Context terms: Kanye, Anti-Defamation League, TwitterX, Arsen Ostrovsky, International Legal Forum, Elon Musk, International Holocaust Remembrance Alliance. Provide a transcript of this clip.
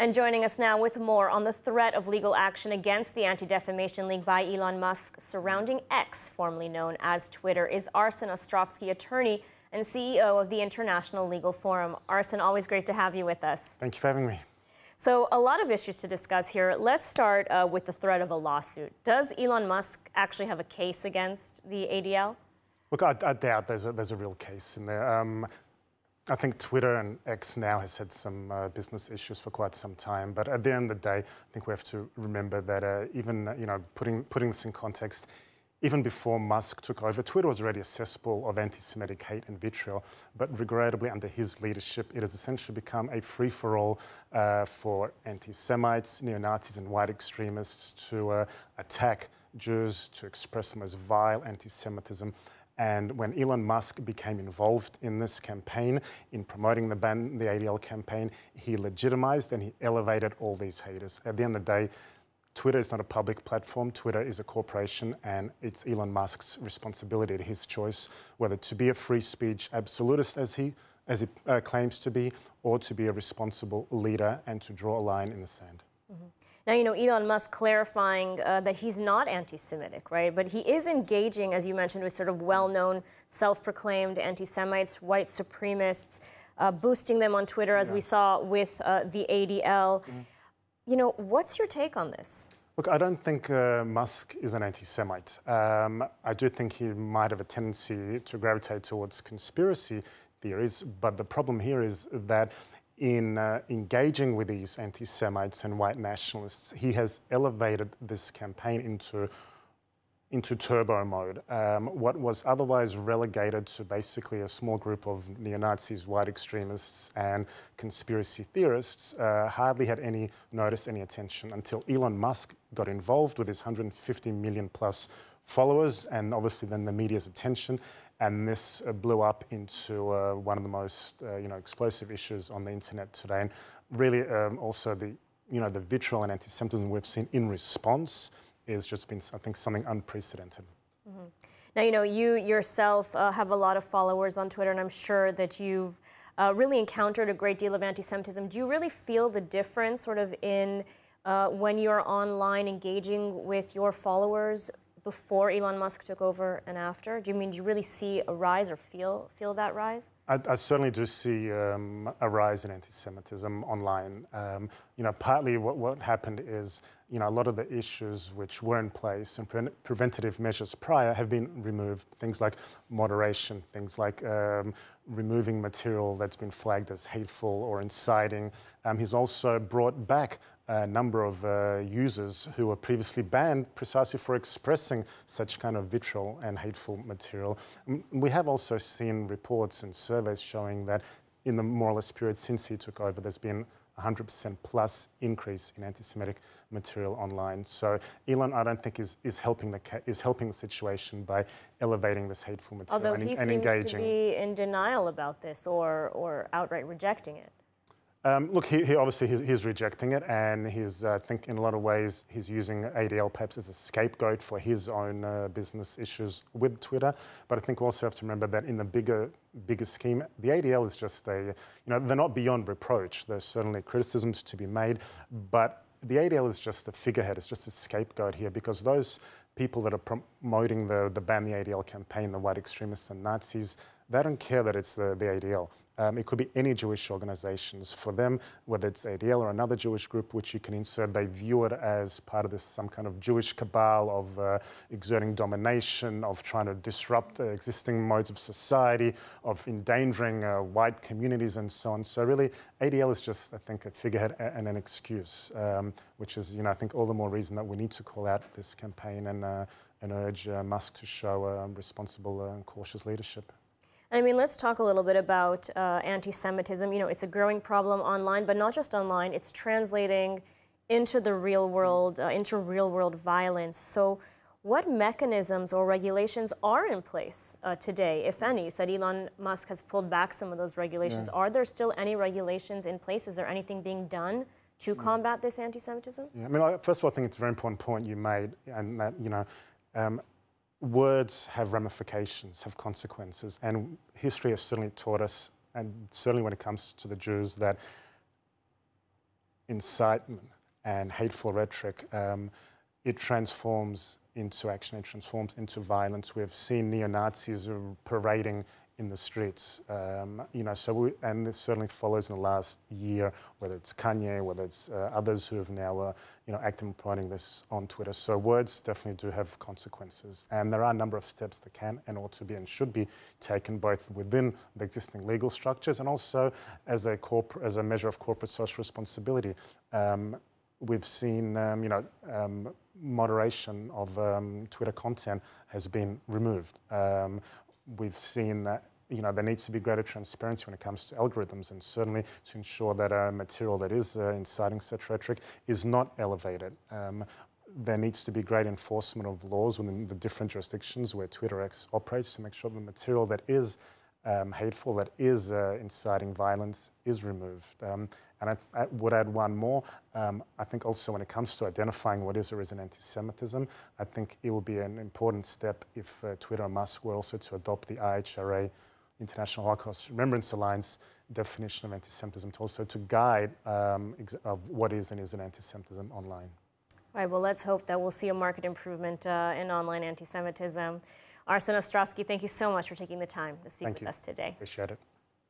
And joining us now with more on the threat of legal action against the Anti-Defamation League by Elon Musk surrounding X, formerly known as Twitter, is Arsen Ostrovsky, attorney and CEO of the International Legal Forum. Arsen, always great to have you with us. Thank you for having me. So a lot of issues to discuss here. Let's start with the threat of a lawsuit. Does Elon Musk actually have a case against the ADL? Look, I doubt there's a real case in there. I think Twitter and X now has had some business issues for quite some time, but at the end of the day, I think we have to remember that even, you know, putting this in context, even before Musk took over, Twitter was already a cesspool of anti-Semitic hate and vitriol, but regrettably under his leadership, it has essentially become a free-for-all for anti-Semites, neo-Nazis and white extremists to attack Jews, to express the most vile anti-Semitism. And when Elon Musk became involved in this campaign, in promoting the ban the ADL campaign, he legitimized and he elevated all these haters. At the end of the day, Twitter is not a public platform. Twitter is a corporation, and it's Elon Musk's responsibility, his choice, whether to be a free speech absolutist, as he claims to be, or to be a responsible leader and to draw a line in the sand. Mm-hmm. Now, you know, Elon Musk clarifying that he's not anti-Semitic, right? But he is engaging, as you mentioned, with sort of well-known, self-proclaimed anti-Semites, white supremacists, boosting them on Twitter, as we saw with the ADL. Mm. You know, what's your take on this? Look, I don't think Musk is an anti-Semite. I do think he might have a tendency to gravitate towards conspiracy theories, but the problem here is that in engaging with these anti-Semites and white nationalists, he has elevated this campaign into turbo mode. What was otherwise relegated to basically a small group of neo-Nazis, white extremists and conspiracy theorists hardly had any notice, any attention until Elon Musk got involved with his 150 million plus followers and obviously then the media's attention. And this blew up into one of the most you know, explosive issues on the internet today. And really also the, you know, the vitriol and anti-Semitism we've seen in response has just been, I think, something unprecedented. Mm-hmm. Now, you know, you yourself have a lot of followers on Twitter, and I'm sure that you've really encountered a great deal of anti-Semitism. Do you really feel the difference sort of in when you're online engaging with your followers before Elon Musk took over and after? Do you really see a rise or feel that rise? I certainly do see a rise in anti-Semitism online. You know, partly what happened is, you know, a lot of the issues which were in place and preventative measures prior have been removed. Things like moderation, things like removing material that's been flagged as hateful or inciting. He's also brought back a number of users who were previously banned precisely for expressing such kind of vitriol and hateful material. We have also seen reports and surveys showing that in the more or less period since he took over, there's been 100% plus increase in anti-Semitic material online. So Elon, I don't think, is helping the situation by elevating this hateful material and engaging. Although he seems to be in denial about this or outright rejecting it. Look, he obviously he's rejecting it, and he's, I think, in a lot of ways, he's using ADL perhaps as a scapegoat for his own business issues with Twitter. But I think we also have to remember that in the bigger scheme, the ADL is just a, you know, they're not beyond reproach. There's certainly criticisms to be made, but the ADL is just a figurehead. It's just a scapegoat here because those people that are promoting the ban the ADL campaign, the white extremists and Nazis, they don't care that it's the ADL. It could be any Jewish organizations. For them, whether it's ADL or another Jewish group which you can insert, they view it as part of this some kind of Jewish cabal of exerting domination, of trying to disrupt existing modes of society, of endangering white communities and so on. So really, ADL is just, I think, a figurehead and an excuse, which is, you know, I think all the more reason that we need to call out this campaign and urge Musk to show responsible and cautious leadership. I mean, let's talk a little bit about anti-Semitism. You know, it's a growing problem online, but not just online. It's translating into the real world, into real-world violence. So what mechanisms or regulations are in place today, if any? You said Elon Musk has pulled back some of those regulations. Yeah. Are there still any regulations in place? Is there anything being done to combat this anti-Semitism? Yeah, I mean, first of all, I think it's a very important point you made, and that, you know, words have ramifications, have consequences, and history has certainly taught us, and certainly when it comes to the Jews, that incitement and hateful rhetoric, it transforms into action, it transforms into violence. We've seen neo-Nazis parading in the streets, you know, so we, and this certainly follows in the last year, whether it's Kanye, whether it's others who have now, you know, actively promoting this on Twitter. So words definitely do have consequences, and there are a number of steps that can and ought to be and should be taken both within the existing legal structures and also as a measure of corporate social responsibility. We've seen, you know, moderation of Twitter content has been removed. We've seen that, you know, there needs to be greater transparency when it comes to algorithms, and certainly to ensure that material that is inciting such rhetoric is not elevated. There needs to be great enforcement of laws within the different jurisdictions where TwitterX operates to make sure the material that is hateful, that is inciting violence, is removed. And I would add one more. I think also when it comes to identifying what is or isn't anti-Semitism, I think it would be an important step if Twitter and Musk were also to adopt the IHRA, International Holocaust Remembrance Alliance, definition of anti-Semitism, to also to guide of what is and isn't anti-Semitism online. All right, well, let's hope that we'll see a marked improvement in online anti-Semitism. Arsen Ostrovsky, thank you so much for taking the time to speak with us today. Appreciate it.